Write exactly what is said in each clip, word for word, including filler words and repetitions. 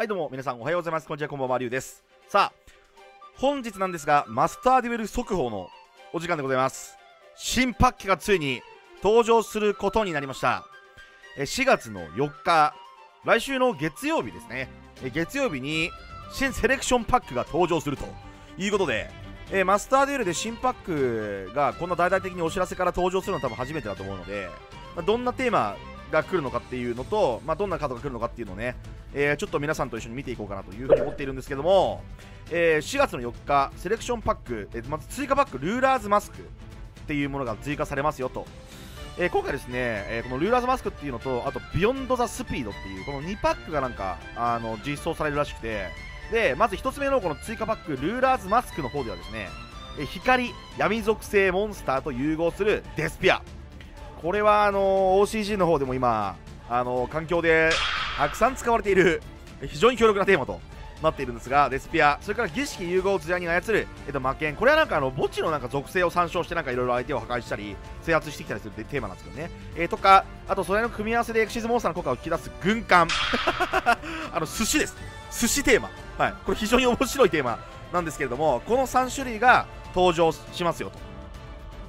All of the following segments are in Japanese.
はいどうも皆さんおはようございます。こんにちは、こんばんは、リュウです。さあ本日なんですが、マスターデュエル速報のお時間でございます。新パッケがついに登場することになりました。しがつのよっか、来週の月曜日ですね、月曜日に新セレクションパックが登場するということで、えー、マスターデュエルで新パックがこんな大々的にお知らせから登場するのは多分初めてだと思うので、まあ、どんなテーマが来るのかっていうのと、まあ、どんなカードが来るのかっていうのをね、えー、ちょっと皆さんと一緒に見ていこうかなというふうに思っているんですけども、えー、しがつのよっかセレクションパック、えー、まず追加パックルーラーズマスクっていうものが追加されますよと、えー、今回ですね、えー、このルーラーズマスクっていうのと、あとビヨンドザスピードっていうこのにパックがなんかあの実装されるらしくて、でまずひとつめのこの追加パックルーラーズマスクの方ではですね、え光闇属性モンスターと融合するデスピア、これはあの オーシージー の方でも今あの環境でたくさん使われている非常に強力なテーマとなっているんですが、デスピア、それから儀式融合を図に操る、えっと、魔剣、これはなんかあの墓地のなんか属性を参照してなんかいろいろ相手を破壊したり制圧してきたりするテーマなんですけどね、えー、とかあとそれの組み合わせでエクシズモンスターの効果を引き出す軍艦あの寿司です、寿司テーマ、はい、これ非常に面白いテーマなんですけれども、このさん種類が登場しますよと、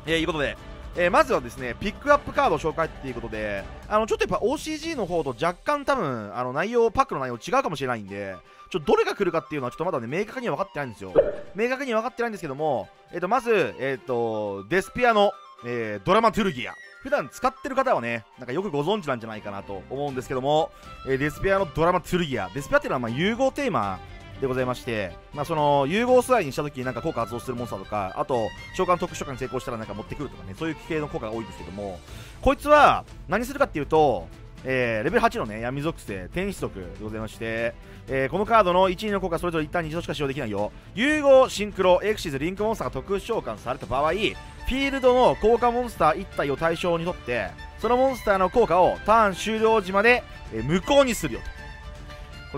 えー、いうことで、えー、まずはですねピックアップカード紹介ということで、あのちょっとやっぱ オーシージー の方と若干多分あの内容パックの内容違うかもしれないんで、ちょっとどれが来るかっていうのはちょっとまだね明確には分かってないんですよ。明確には分かってないんですけども、えー、とまず、えー、とデスピアの、えー、ドラマトゥルギア、普段使ってる方はねなんかよくご存知なんじゃないかなと思うんですけども、えー、デスピアのドラマトゥルギア、デスピアっていうのはまあ融合テーマでございまして、まあ、その融合素材にした時になんか効果発動するモンスターとか、あと召喚特殊召喚に成功したらなんか持ってくるとかね、そういう系の効果が多いんですけども、こいつは何するかっていうと、えー、レベルはちのね闇属性天使族でございまして、えー、このカードのいち、にの効果それぞれ一旦に度しか使用できないよ、融合シンクロエクシズリンクモンスターが特殊召喚された場合、フィールドの効果モンスターいち体を対象にとってそのモンスターの効果をターン終了時まで、えー、無効にするよと。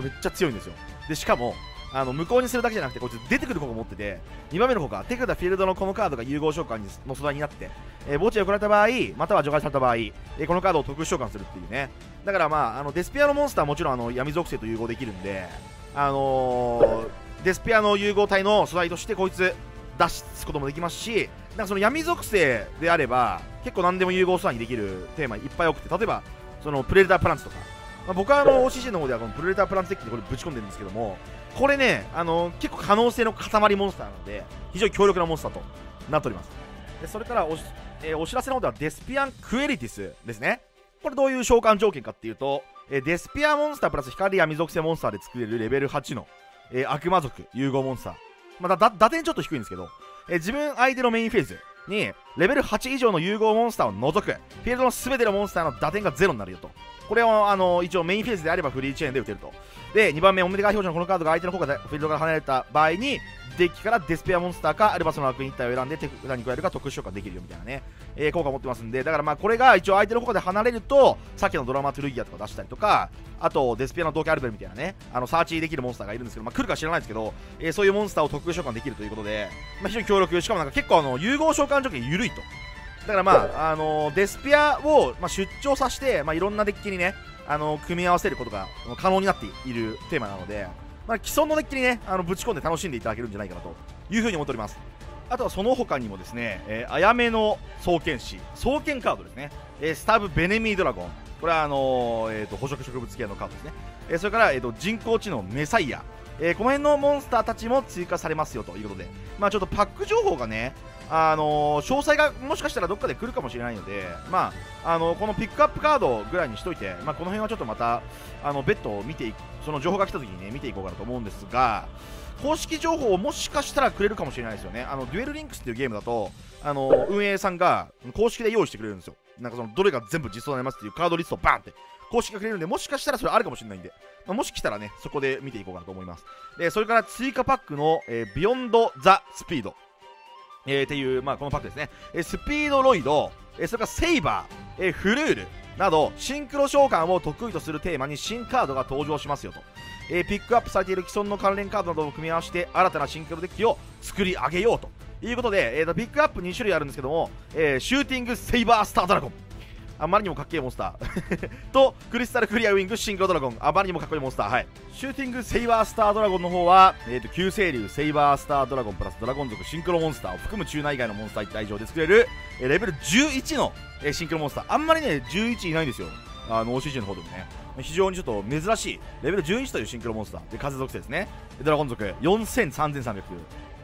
これめっちゃ強いんですよ。でしかもあの無効にするだけじゃなくて、こいつ出てくる効果を持ってて、にばんめの効果手札フィールドのこのカードが融合召喚の素材になって、えー、墓地を送られた場合または除外された場合、えー、このカードを特殊召喚するっていうね。だからまああのデスピアのモンスターはもちろんあの闇属性と融合できるんで、あのー、デスピアの融合体の素材としてこいつ出すこともできますし、なんかその闇属性であれば結構何でも融合素材にできるテーマいっぱい多くて、例えばそのプレデタープランツとか、まあ、僕はあの オーシージー の方ではこのプレデタープランツデッキでこれぶち込んでるんですけども、これね、あのー、結構可能性の塊モンスターなので非常に強力なモンスターとなっております。でそれから お,、えー、お知らせの方ではデスピアンクエリティスですね。これどういう召喚条件かっていうと、えー、デスピアモンスタープラス光闇属性モンスターで作れるレベルはちの、えー、悪魔族融合モンスター、まあ、だ打点ちょっと低いんですけど、えー、自分相手のメインフェーズにレベルはち以上の融合モンスターを除くフィールドの全てのモンスターの打点がゼロになるよと。これをあの一応メインフェーズであればフリーチェーンで打てると。でにばんめ、オメガ表示のこのカードが相手の効果でフィールドから離れた場合にデッキからデスペアモンスターかアルバスの悪印体を選んで手札に加えるか特殊召喚できるよみたいなね、えー、効果を持ってますんで、だからまあこれが一応相手の効果で離れるとさっきのドラマトゥルギアとか出したりとか、あとデスペアの同系アルベルみたいなね、あのサーチできるモンスターがいるんですけど、まあ、来るか知らないですけど、えー、そういうモンスターを特殊召喚できるということで、まあ、非常に強力、しかもなんか結構あの融合召喚条件緩いと。だからまあ、あのー、デスピアを、まあ、出張させて、まあ、いろんなデッキにね、あのー、組み合わせることが可能になっているテーマなので、まあ、既存のデッキにねあのぶち込んで楽しんでいただけるんじゃないかなというふうに思っております。あとはその他にもですね、えー、あやめの双剣士、双剣カードですね、えー、スタブ・ベネミー・ドラゴン、これはあのーえー、と捕食植物系のカードですね、えー、それから、えー、と人工知能メサイア、えー、この辺のモンスターたちも追加されますよということで、まあ、ちょっとパック情報がね、あのー、詳細がもしかしたらどっかで来るかもしれないので、まああのー、このピックアップカードぐらいにしといて、まあ、この辺はちょっとまたあの別途見ていく、その情報が来た時に、ね、見ていこうかなと思うんですが、公式情報をもしかしたらくれるかもしれないですよね。あのデュエルリンクスっていうゲームだと、あのー、運営さんが公式で用意してくれるんですよ。なんかそのどれが全部実装になりますっていうカードリストをバーンって公式がくれるんで、もしかしたらそれあるかもしれないんで、まあ、もし来たらねそこで見ていこうかなと思います。でそれから追加パックの、えー、ビヨンド・ザ・スピードえー、っていう、まあ、このパックですね、えー、スピードロイド、えー、それからセイバー、えー、フルールなどシンクロ召喚を得意とするテーマに新カードが登場しますよと、えー、ピックアップされている既存の関連カードなどを組み合わせて新たなシンクロデッキを作り上げようということで、えー、とピックアップに種類あるんですけども、えー、シューティングセイバースタードラゴン、あまりにもかっけえモンスターとクリスタルクリアウィングシンクロドラゴン、あまりにもかっこいいモンスター。はい、シューティングセイバースタードラゴンの方は、えー、と急星流セイバースタードラゴンプラスドラゴン族シンクロモンスターを含む中内外のモンスターいったい以上で作れる、えー、レベルじゅういちの、えー、シンクロモンスター、あんまりねじゅういちいないんですよ、あの オーシージー の方でもね。非常にちょっと珍しいレベルじゅういちというシンクロモンスターで、風属性ですね、ドラゴン族よんせんさんぜんさんびゃく、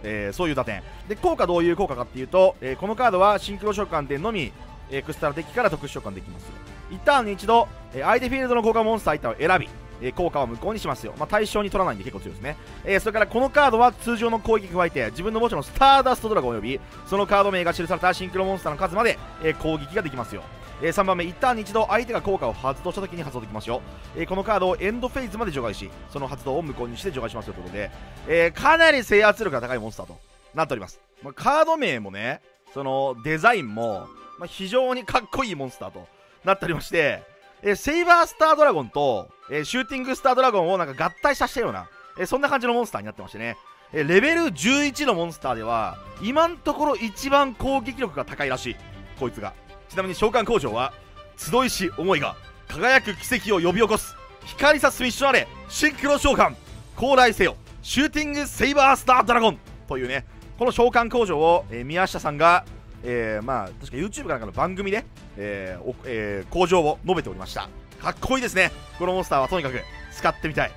えー、そういう打点で、効果どういう効果かっていうと、えー、このカードはシンクロ召喚でのみ、えー、クスタラデッキから特殊召喚できます。いちターンに一度、えー、相手フィールドの効果モンスターいったんを選び、えー、効果は無効にしますよ、まあ、対象に取らないんで結構強いですね、えー、それからこのカードは通常の攻撃に加えて自分の墓地のスターダストドラゴンおよびそのカード名が記されたシンクロモンスターの数まで、えー、攻撃ができますよ。えー、さんばんめ、いちターンに一度相手が効果を発動したときに発動できますよ、えー、このカードをエンドフェーズまで除外し、その発動を無効にして除外しますということで、えー、かなり制圧力が高いモンスターとなっております、まあ、カード名もね、そのデザインも、まあ、非常にかっこいいモンスターとなっておりまして、えー、セイバースタードラゴンと、えー、シューティングスタードラゴンをなんか合体させたような、えー、そんな感じのモンスターになってましてね、えー、レベルじゅういちのモンスターでは今のところ一番攻撃力が高いらしいこいつが。ちなみに召喚工場は集いし思いが輝く奇跡を呼び起こす光さスミッショナレシンクロ召喚高来せよシューティングセイバースタードラゴンというね、この召喚工場を、えー、宮下さんが、えー、まあ確か YouTube かなんかの番組で、えーえー、工場を述べておりました。かっこいいですね、このモンスターはとにかく使ってみたい。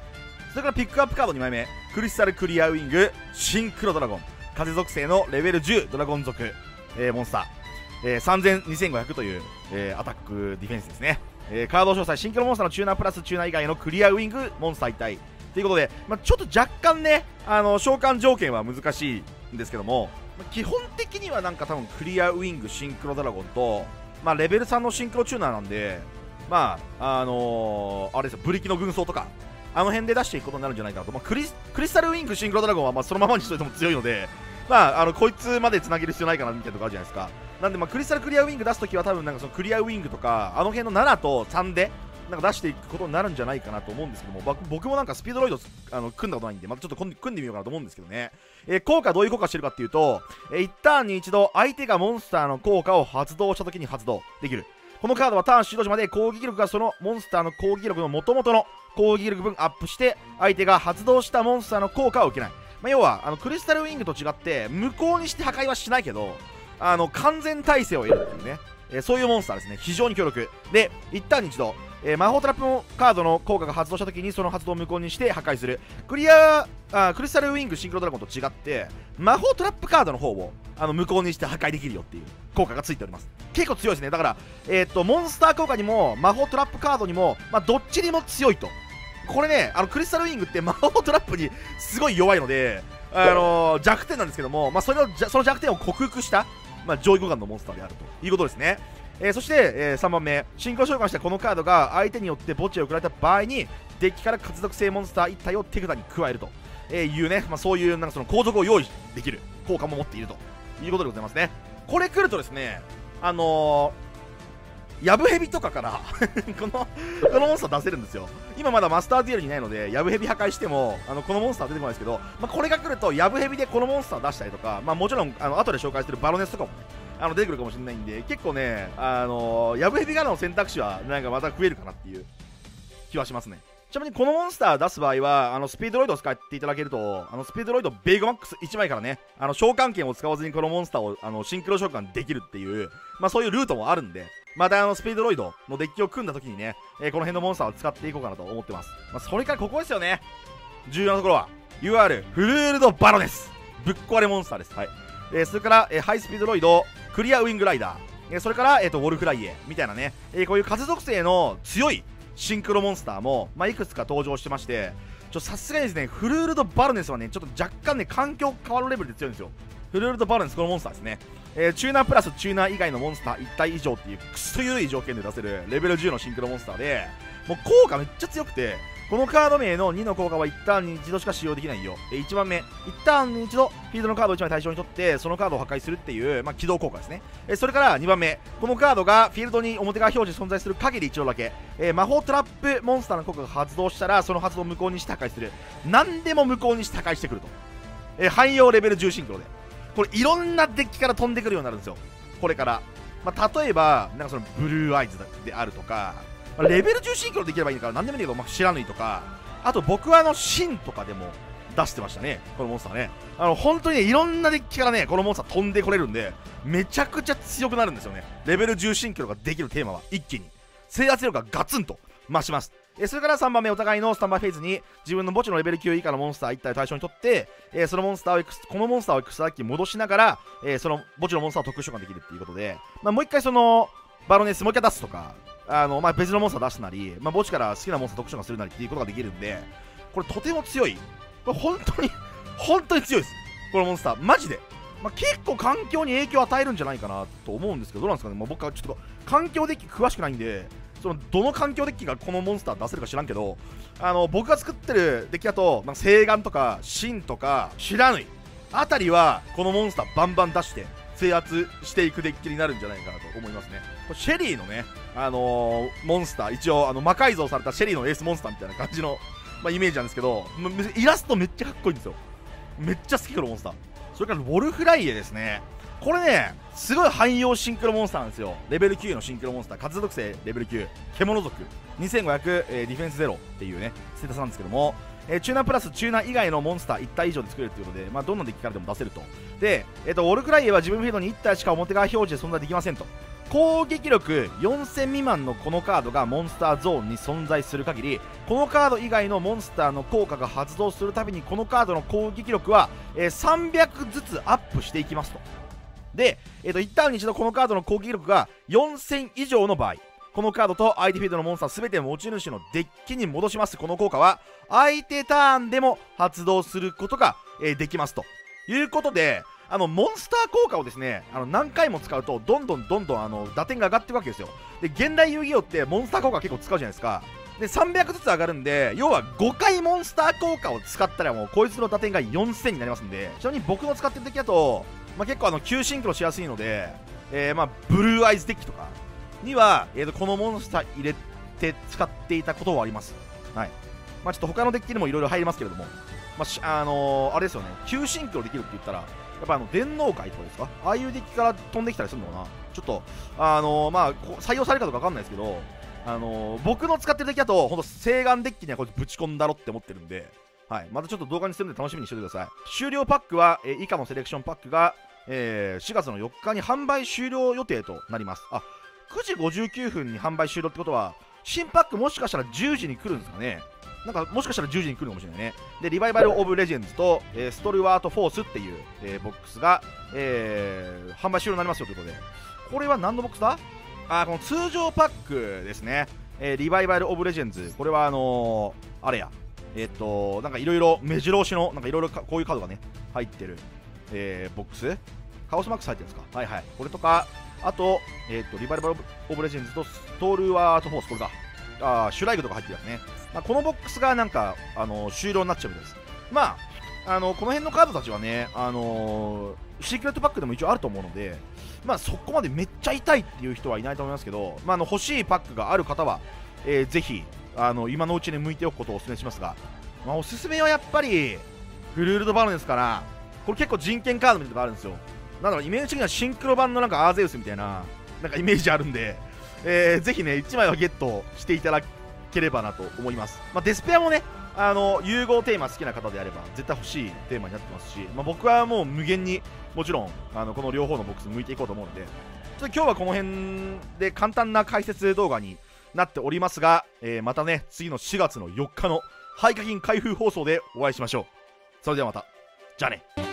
それからピックアップカードにまいめ、クリスタルクリアウィングシンクロドラゴン、風属性のレベルじゅうドラゴン族、えー、モンスター、えー、さんぜんにせんごひゃくという、えー、アタックディフェンスですね、えー、カード詳細シンクロモンスターのチューナープラスチューナー以外のクリアウィングモンスター一体ということで、まあ、ちょっと若干ねあの召喚条件は難しいんですけども、まあ、基本的にはなんか多分クリアウィングシンクロドラゴンと、まあ、レベルさんのシンクロチューナーなんで、まああのー、あれですよ、ブリキの軍曹とかあの辺で出していくことになるんじゃないかなと、まあ、クリス、クリスタルウィングシンクロドラゴンはまあそのままにしといても強いので、まあ、あのこいつまでつなげる必要ないかなみたいなところあるじゃないですか。なんでまあクリスタルクリアウィング出すときは多分なんかそのクリアウィングとかあの辺のななとさんでなんか出していくことになるんじゃないかなと思うんですけども、僕もなんかスピードロイドあの組んだことないんでまたちょっと組んでみようかなと思うんですけどね、えー、効果どういう効果してるかっていうと、えー、いちターンに一度相手がモンスターの効果を発動したときに発動できる。このカードはターン終了時まで攻撃力がそのモンスターの攻撃力の元々の攻撃力分アップして相手が発動したモンスターの効果を受けない、まあ、要はあのクリスタルウィングと違って無効にして破壊はしないけどあの完全耐性を得るっていうね、えー、そういうモンスターですね。非常に強力でいちターンに一度、えー、魔法トラップのカードの効果が発動した時にその発動を無効にして破壊する。クリアあクリスタルウィングシンクロドラゴンと違って魔法トラップカードの方をあの無効にして破壊できるよっていう効果がついております。結構強いですね。だから、えー、っとモンスター効果にも魔法トラップカードにも、まあ、どっちにも強いと。これねあのクリスタルウィングって魔法トラップにすごい弱いので、あのー、弱点なんですけども、まあ、それをその弱点を克服したまあ、上位互換のモンスターであるということですね、えー、そして、えー、さんばんめ、シンクロ召喚したこのカードが相手によって墓地を送られた場合にデッキから活属性モンスターいったい体を手札に加えるというね、まあ、そういうなんかその後続を用意できる効果も持っているということでございますね。これ来るとですねあのー、ヤブヘビとかからこのこのモンスター出せるんですよ。今まだマスターデュエルにないのでヤブヘビ破壊してもあのこのモンスター出てこないですけど、まあ、これが来るとヤブヘビでこのモンスター出したりとか、まあ、もちろんあの後で紹介するバロネスとかも、ね、あの出てくるかもしれないんで結構ねあのヤブヘビからの選択肢はなんかまた増えるかなっていう気はしますね。ちなみにこのモンスター出す場合はあのスピードロイドを使っていただけるとあのスピードロイドベーゴマックスいちまいからねあの召喚権を使わずにこのモンスターをあのシンクロ召喚できるっていう、まあ、そういうルートもあるんでまたあのスピードロイドのデッキを組んだ時にね、えー、この辺のモンスターを使っていこうかなと思ってます。まあ、それからここですよね。重要なところは ユーアール フルールドバロネスぶっ壊れモンスターです。はい、えー、それから、えー、ハイスピードロイドクリアウィングライダー、えー、それから、えー、とウォルフライエみたいなね、えー、こういう風属性の強いシンクロモンスターも、まあ、いくつか登場してましてちょさすがにですねフルールドバロネスはねちょっと若干ね環境変わるレベルで強いんですよ。フルールドバロネスこのモンスターですね、えー、チューナープラスチューナー以外のモンスターいったい体以上っていうくそ緩い条件で出せるレベルじゅうのシンクロモンスターでもう効果めっちゃ強くてこのカード名のにの効果はいちターンに一度しか使用できないよ。いちばんめ、いちターンに一度フィールドのカードをいちまい対象に取ってそのカードを破壊するっていう、まあ、起動効果ですね。えそれからにばんめ、このカードがフィールドに表側表示存在する限り一度だけ、えー、魔法トラップモンスターの効果が発動したらその発動を無効にして破壊する。何でも無効にして破壊してくると、えー、汎用レベルじゅうシンクロでこれいろんなデッキから飛んでくるようになるんですよ。これからまあ、例えばなんかそのブルーアイズであるとか、まあ、レベルじゅうシンクロできればいいから何でもいいんだけど、まあ、知らぬいとか、あと僕はあのシンとかでも出してましたね、このモンスターね。あの本当にね、いろんなデッキからねこのモンスター飛んでこれるんでめちゃくちゃ強くなるんですよね。レベルじゅうシンクロができるテーマは一気に制圧力がガツンと増します。えそれからさんばんめ、お互いのスタンバイフェーズに自分の墓地のレベルきゅう以下のモンスターいち体を対象にとって、えー、そのモンスターをこのモンスターをエクストラッキー戻しながら、えー、その墓地のモンスターを特殊召喚できるっていうことで、まあ、もう一回そのバロネスもう一回出すとか、あの、まあ、別のモンスター出すなり、まあ、墓地から好きなモンスター特殊召喚するなりっていうことができるんで、これとても強い、まあ、本当に本当に強いですこのモンスターマジで。まあ、結構環境に影響を与えるんじゃないかなと思うんですけど、どうなんですかね、まあ、僕はちょっと環境デッキ詳しくないんで、そのどの環境デッキがこのモンスター出せるか知らんけど、あの僕が作ってるデッキだとなんか聖眼とか神とか知らぬいあたりはこのモンスターバンバン出して制圧していくデッキになるんじゃないかなと思いますね。これシェリーのね、あのー、モンスター一応あの魔改造されたシェリーのエースモンスターみたいな感じの、まあ、イメージなんですけど、イラストめっちゃかっこいいんですよ。めっちゃ好きこのモンスター。それからウォルフライエですね。これね、すごい汎用シンクロモンスターなんですよ。レベルきゅうのシンクロモンスター、活動特性レベルきゅう、獣族、にせんごひゃく、えー、ディフェンスゼロっていうね、ステータスなんですけども、えー、チューナープラスチューナー以外のモンスターいち体以上で作れるということで、まあ、どんなデッキからでも出せると。で、えーと、ウォルフライエは自分フィールドにいち体しか表側表示で存在できませんと。攻撃力よんせん未満のこのカードがモンスターゾーンに存在する限り、このカード以外のモンスターの効果が発動するたびにこのカードの攻撃力は、えー、さんびゃくずつアップしていきますと。で、えー、といちターンに一度このカードの攻撃力がよんせん以上の場合、このカードと相手フィールドのモンスター全て持ち主のデッキに戻します。この効果は相手ターンでも発動することが、えー、できますということで、あのモンスター効果をですね、あの何回も使うとどんどんどんどんあの打点が上がっていくわけですよ。で、現代遊戯王ってモンスター効果結構使うじゃないですか。で、さんびゃくずつ上がるんで、要はごかいモンスター効果を使ったらもうこいつの打点がよんせんになりますんで、ちなみに僕の使ってるデッキだと、まあ、結構あの急シンクロしやすいので、えー、まあブルーアイズデッキとかには、えー、とこのモンスター入れて使っていたことはあります。はい、まあ、ちょっと他のデッキにもいろいろ入りますけれども、まああのー、あれですよね、急シンクロできるって言ったら、やっぱあの電脳界とかですか、ああいうデッキから飛んできたりするのかな。ちょっとあのー、まあ採用されるかどうかわかんないですけど、あのー、僕の使ってるデッキだとほんと聖眼デッキにはこれぶち込んだろって思ってるんで、はい、またちょっと動画にするんで楽しみにしておいてください。終了パックは、えー、以下のセレクションパックが、えー、しがつのよっかに販売終了予定となります。あ、くじごじゅうきゅうふんに販売終了ってことは新パックもしかしたらじゅうじに来るんですかね。なんかもしかしたらじゅうじに来るかもしれないね。で、リバイバル・オブ・レジェンズと、えー、ストルワート・フォースっていう、えー、ボックスが、えー、販売終了になりますよということで、これは何のボックスだ？あ、この通常パックですね。えー、リバイバル・オブ・レジェンズ、これはあのー、あれや、えー、っと、なんかいろいろ目白押しの、なんかいろいろこういうカードがね、入ってる、えー、ボックス、カオスマックス入ってるんですか。はいはい、これとか、あと、えー、っと、リバイバル・オブ・レジェンズとストルワート・フォース、これだ。あ、シュライグとか入ってるやつね。まあ、このボックスがなんか、あのー、終了になっちゃうみたいです。まあ、あのー、この辺のカードたちはね、あのー、シークレットパックでも一応あると思うので、まあ、そこまでめっちゃ痛いっていう人はいないと思いますけど、まあ、あの欲しいパックがある方は、えー、ぜひあの今のうちに向いておくことをお勧めしますが、まあ、おすすめはやっぱりフルールドバロネスかな。これ結構人権カードみたいなのがあるんですよ。なんだろう、イメージ的にはシンクロ版のなんかアーゼウスみたいななんかイメージあるんで、えー、ぜひねいちまいはゲットしていただければなと思います。まあ、デスペアもね、あの融合テーマ好きな方であれば絶対欲しいテーマになってますし、まあ、僕はもう無限にもちろんあのこの両方のボックス向いていこうと思うので、ちょっと今日はこの辺で簡単な解説動画になっておりますが、えー、またね次のしがつのよっかの廃課金開封放送でお会いしましょう。それではまた、じゃあね。